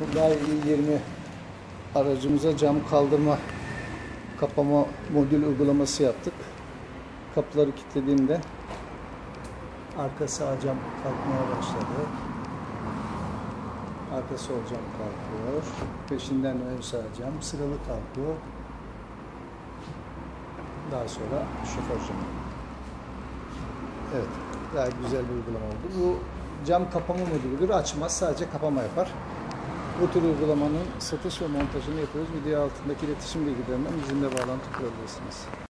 Burda i20 aracımıza cam kaldırma kapama modül uygulaması yaptık. Kapıları kilitlediğimde arka sağ cam kalkmaya başladı. Arka sol cam kalkıyor. Peşinden ön sağ cam sıralı kalkıyor. Daha sonra şoför camı. Evet, gayet güzel bir uygulama oldu. Bu cam kapama modülüdür. Açmaz, sadece kapama yapar. Bu tür uygulamanın satış ve montajını yapıyoruz. Video altındaki iletişim bilgilerinden bizimle bağlantı kurabilirsiniz.